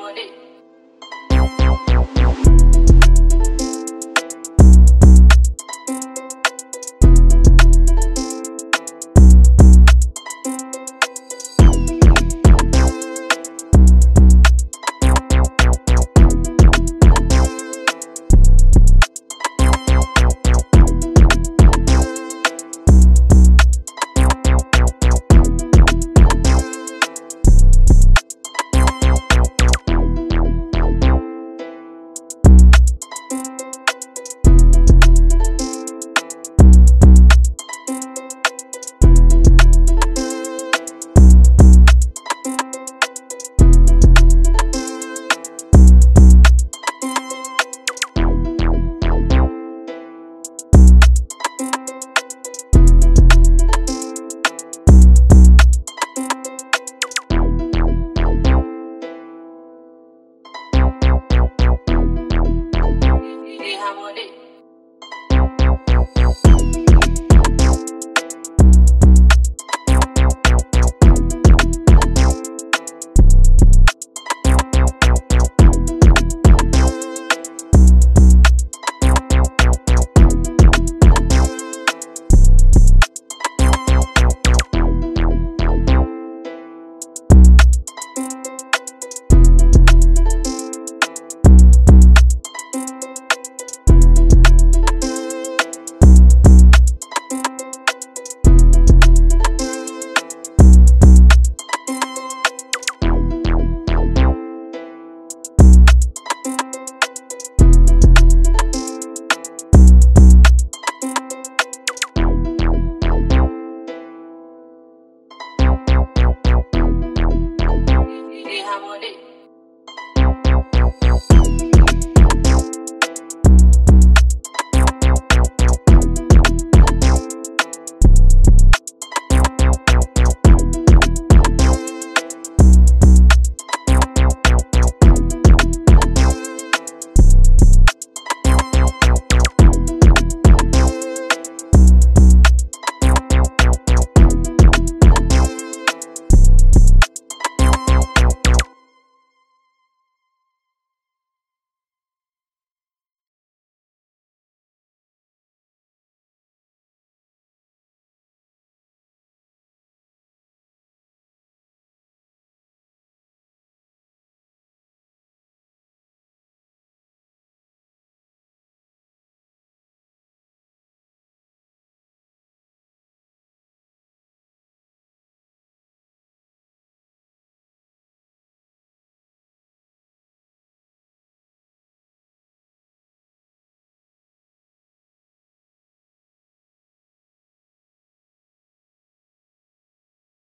about it.